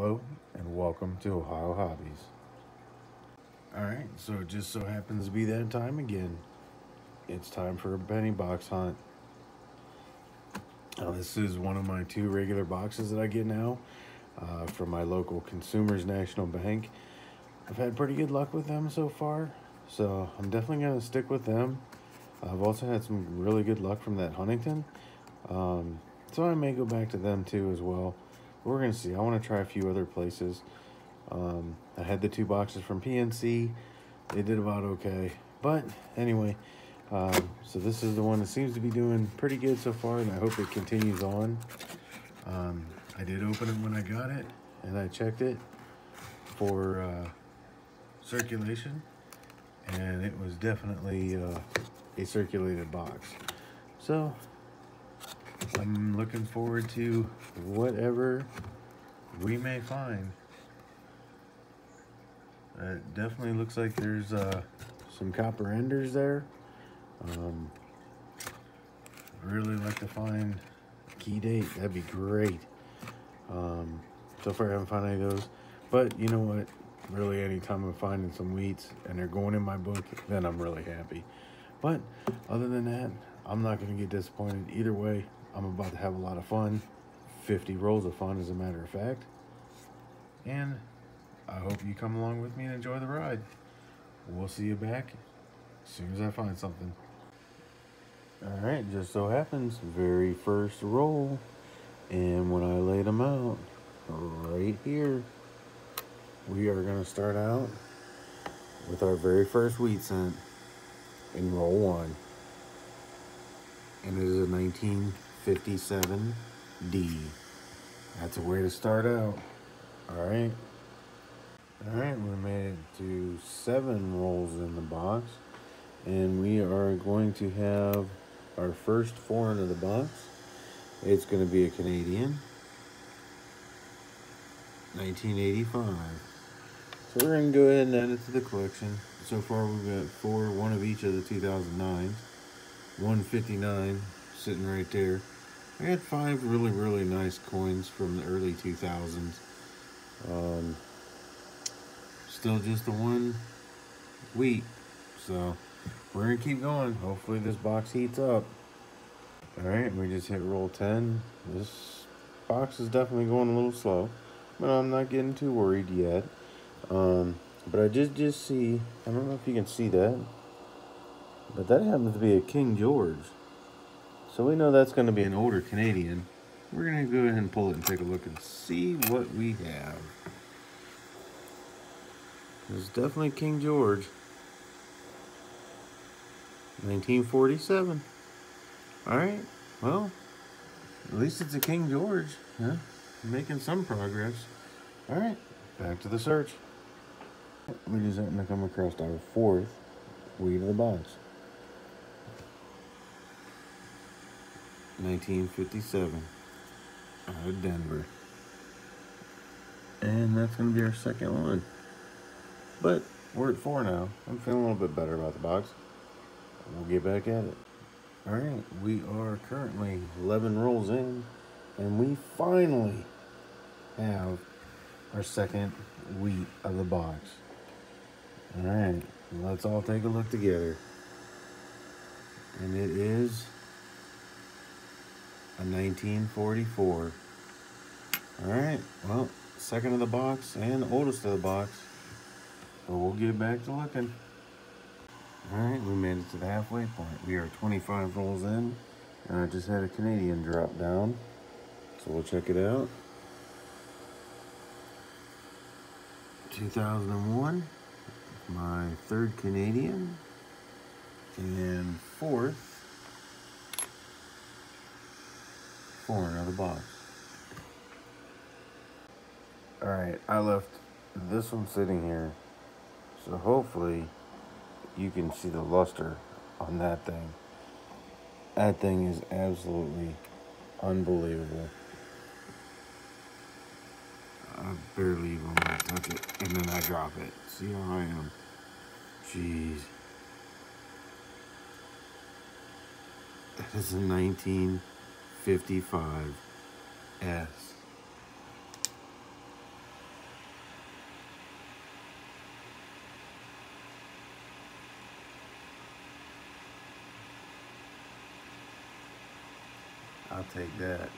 Hello and welcome to Ohio Hobbies. Alright, so it just so happens to be that time again. It's time for a penny box hunt. Now, this is one of my two regular boxes that I get now from my local Consumers National Bank. I've had pretty good luck with them so far, so I'm definitely going to stick with them. I've also had some really good luck from that Huntington, so I may go back to them too as well. We're going to see. I want to try a few other places. I had the two boxes from PNC. They did about okay. But anyway, so this is the one that seems to be doing pretty good so far, and I hope it continues on. I did open it when I got it, and I checked it for circulation, and it was definitely a circulated box. So I'm looking forward to whatever we may find. It definitely looks like there's some copper enders there. I'd really like to find a key date. That'd be great. So far I haven't found any of those, but you know what, really anytime I'm finding some wheats and they're going in my book, then I'm really happy. But other than that, I'm not going to get disappointed either way. I'm about to have a lot of fun, 50 rolls of fun as a matter of fact, and I hope you come along with me and enjoy the ride. We'll see you back as soon as I find something. Alright, just so happens, very first roll, and when I laid them out, right here, we are going to start out with our very first wheatcent in roll one. And it is a 1957 D. That's a way to start out. Alright. Alright, we made it to 7 rolls in the box. And we are going to have our first foreign of the box. It's going to be a Canadian. 1985. So we're going to go ahead and add it to the collection. So far we've got 4, one of each of the 2009s. 159 sitting right there. I had 5 really nice coins from the early 2000s. Still just the one wheat, so we're gonna keep going. Hopefully this box heats up. All right, we just hit roll 10. This box is definitely going a little slow, but I'm not getting too worried yet. But I just see, I don't know if you can see that, but that happens to be a King George. So we know that's going to be an older Canadian. We're going to go ahead and pull it and take a look and see what we have. It's definitely King George. 1947. Alright, well, at least it's a King George. Huh? Making some progress. Alright, back to the search. We just happen to come across our fourth wheat of the box. 1957 out of Denver, and that's going to be our second one, but we're at 4 now. I'm feeling a little bit better about the box. We'll get back at it. Alright, we are currently 11 rolls in, and we finally have our second wheat of the box. Alright, let's all take a look together, and it is a 1944. Alright, well, second of the box and oldest of the box, but we'll get back to looking. Alright, we made it to the halfway point. We are 25 rolls in, and I just had a Canadian drop down, so we'll check it out. 2001, my third Canadian, and fourth foreign of the box. Alright, I left this one sitting here, so hopefully you can see the luster on that thing. That thing is absolutely unbelievable. I barely even want to touch it, and then I drop it. See how I am? Jeez. That is a 1955 S. take that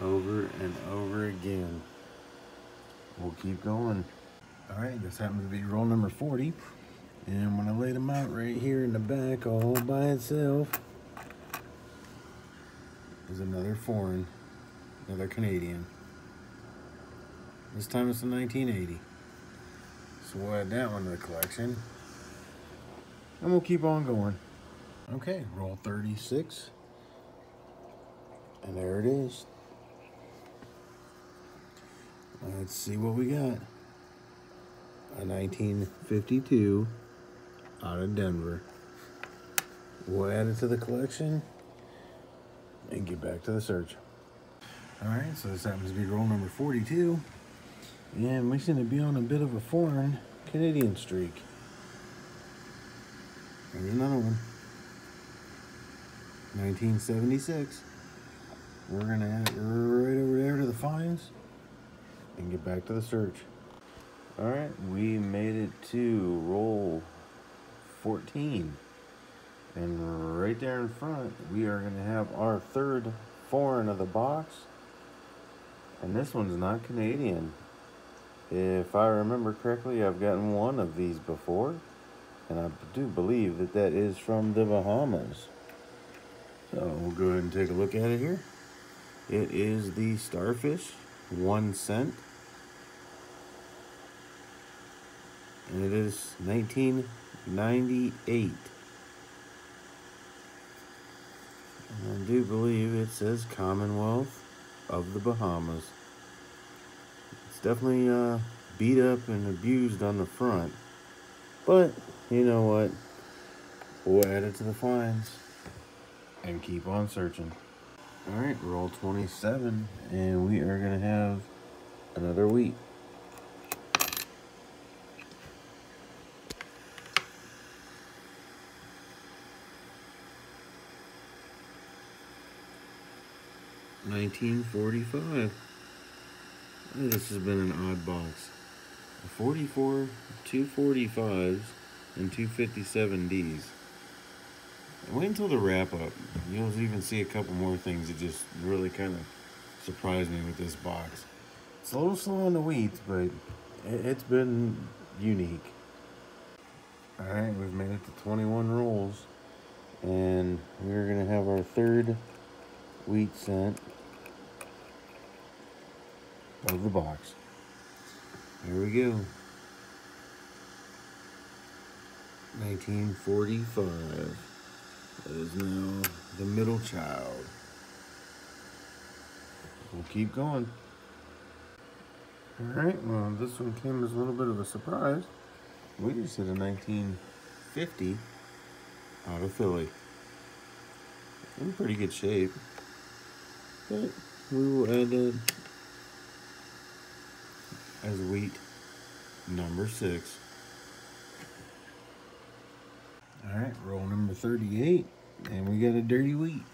over and over again. We'll keep going. All right, this happens to be roll number 40. And when I laid them out right here in the back all by itself is another foreign, another Canadian. This time it's a 1980. So we'll add that one to the collection. And we'll keep on going. Okay, roll 36. And there it is. Let's see what we got. A 1952 out of Denver. We'll add it to the collection and get back to the search. All right, so this happens to be roll number 42. And we seem to be on a bit of a foreign Canadian streak. There's another one. 1976. We're gonna add it right over there to the finds and get back to the search. All right, we made it to roll 14. And right there in front, we are gonna have our third foreign of the box. And this one's not Canadian. If I remember correctly, I've gotten one of these before. And I do believe that that is from the Bahamas. So we'll go ahead and take a look at it here. It is the starfish, 1 cent. And it is 1998. And I do believe it says Commonwealth of the Bahamas. It's definitely beat up and abused on the front. But, you know what? We'll add it to the finds and keep on searching. All right, roll 27, and we are gonna have another wheat. $19.45. This has been an odd box. 44, 245s, and 257Ds. Wait until the wrap up. You'll even see a couple more things that just really kind of surprised me with this box. It's a little slow on the weeds, but it's been unique. All right, we've made it to 21 rolls, and we're gonna have our third wheat scent of the box. Here we go. 1945. That is now the middle child. We'll keep going. All right, well, this one came as a little bit of a surprise. We just hit a 1950 out of Philly. In pretty good shape. But we will add that as wheat number 6. All right, roll number 38, and we got a dirty wheat.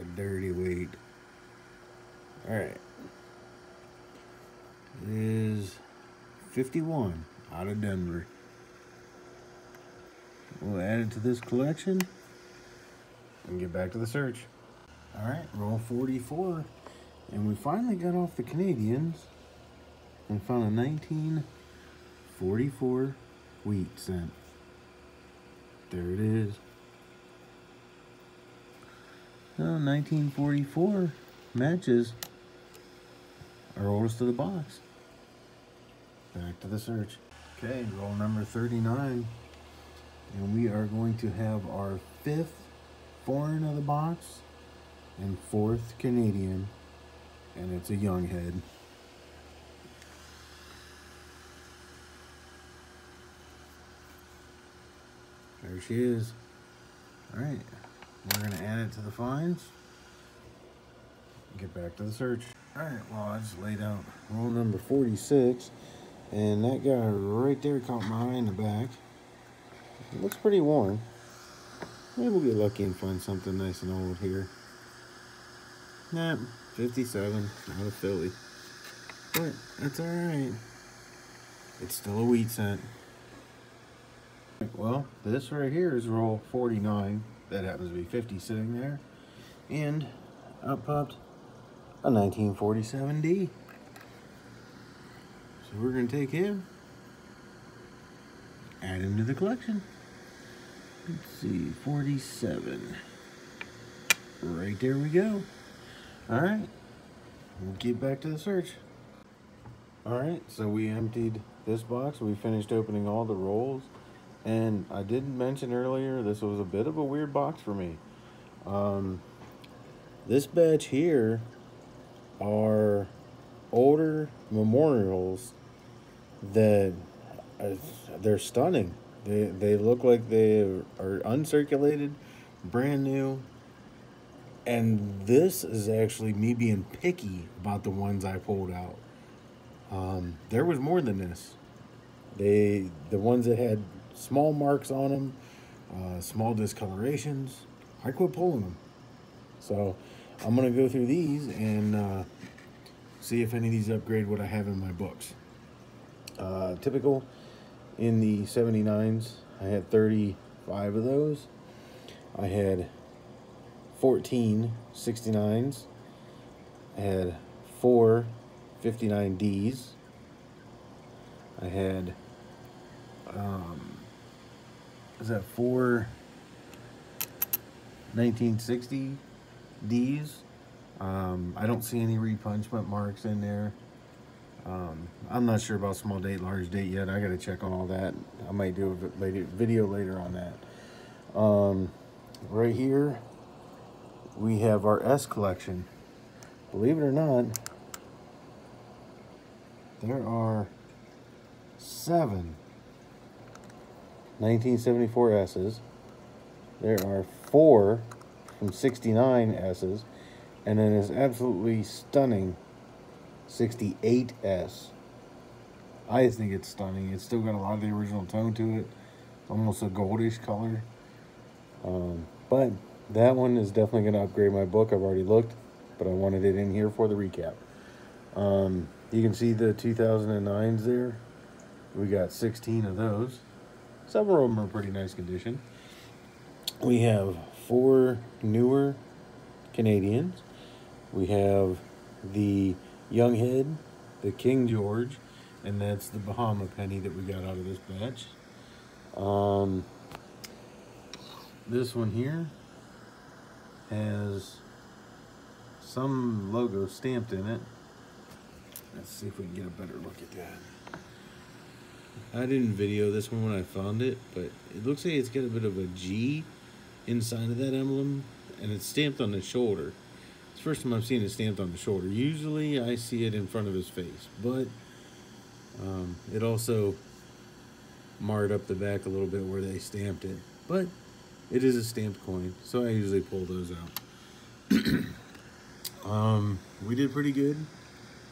A dirty wheat. All right. It is 51 out of Denver. We'll add it to this collection and get back to the search. All right, roll 44, and we finally got off the Canadians and found a 1944 wheat scent. There it is. Oh, 1944 matches our oldest of the box. Back to the search. Okay, roll number 39. And we are going to have our 5th foreign of the box and 4th Canadian. And it's a young head. There she is. All right, we're gonna add it to the finds. Get back to the search. All right, well, I just laid out roll number 46, and that guy right there caught my eye in the back. It looks pretty worn. Maybe we'll get lucky and find something nice and old here. Nah, 57 out of Philly, but that's all right. It's still a wheat scent. Well, this right here is roll 49. That happens to be 56 there. And up popped a 1947 D. So we're going to take him, add him to the collection. Let's see, 47. Right there we go. All right, we'll get back to the search. All right, so we emptied this box. We finished opening all the rolls. And I didn't mention earlier, this was a bit of a weird box for me. This batch here are older memorials that they're stunning. They look like they are uncirculated, brand new. And this is actually me being picky about the ones I pulled out. There was more than this. The ones that had small marks on them, small discolorations, I quit pulling them. So I'm gonna go through these and see if any of these upgrade what I have in my books. Typical in the 79s, I had 35 of those. I had 14 69s, I had 4 59Ds, I had is that 4 1960 Ds. I don't see any repunchment marks in there. I'm not sure about small date, large date yet. I gotta check on all that. I might do a video later on that. Right here we have our S collection. Believe it or not, there are 7 1974 S's. There are 4 from 69 S's. And then it's absolutely stunning 68 S. I think it's stunning. It's still got a lot of the original tone to it. Almost a goldish color. But that one is definitely going to upgrade my book. I've already looked, but I wanted it in here for the recap. You can see the 2009s there. We got 16 of those. Several of them are pretty nice condition. We have 4 newer Canadians. We have the Young Head, the King George, and that's the Bahama penny that we got out of this batch. This one here has some logo stamped in it. Let's see if we can get a better look at that. I didn't video this one when I found it, but it looks like it's got a bit of a G inside of that emblem, and it's stamped on the shoulder. It's the first time I've seen it stamped on the shoulder. Usually I see it in front of his face, but it also marred up the back a little bit where they stamped it. But it is a stamped coin, so I usually pull those out. We did pretty good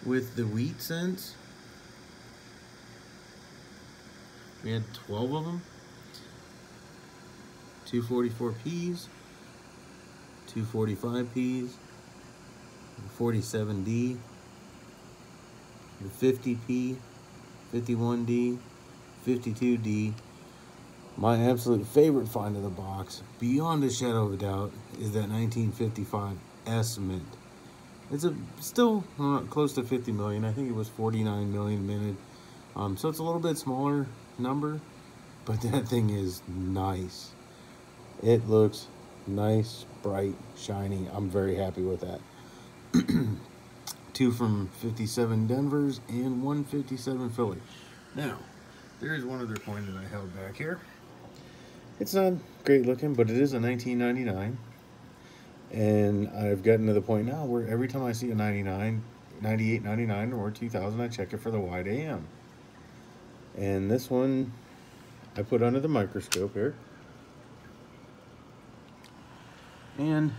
with the wheat cents. We had 12 of them. 244Ps, 245Ps, 47D, the 50P, 51D, 52D. My absolute favorite find of the box, beyond a shadow of a doubt, is that 1955 S Mint. It's still close to 50 million. I think it was 49 million minted. So it's a little bit smaller number, but that thing is nice. It looks nice, bright, shiny. I'm very happy with that. 2 from 57 Denvers and 157 Philly. Now, there is one other coin that I held back here. It's not great looking, but it is a 1999. And I've gotten to the point now where every time I see a 99, 98, 99, or 2000, I check it for the wide AM. And this one I put under the microscope here. And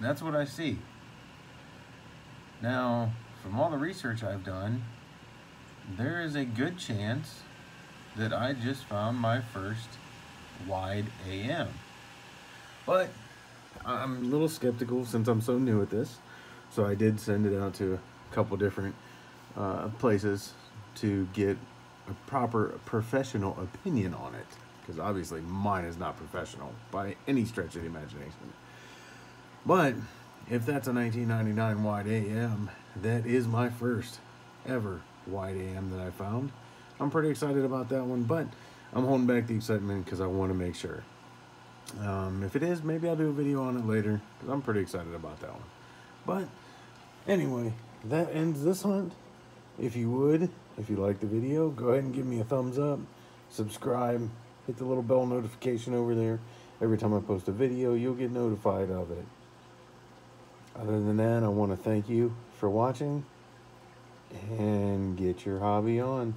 that's what I see. Now, from all the research I've done, there is a good chance that I just found my first wide AM. But I'm a little skeptical since I'm so new at this. So I did send it out to a couple different places to get a proper professional opinion on it, because obviously mine is not professional by any stretch of the imagination. But If that's a 1999 White AM, that is my first ever White AM that I found. I'm pretty excited about that one, but I'm holding back the excitement because I want to make sure. If it is, maybe I'll do a video on it later, because I'm pretty excited about that one. But anyway, that ends this hunt. If you like the video, go ahead and give me a thumbs up, subscribe, hit the little bell notification over there. Every time I post a video, you'll get notified of it. Other than that, I want to thank you for watching, and get your hobby on.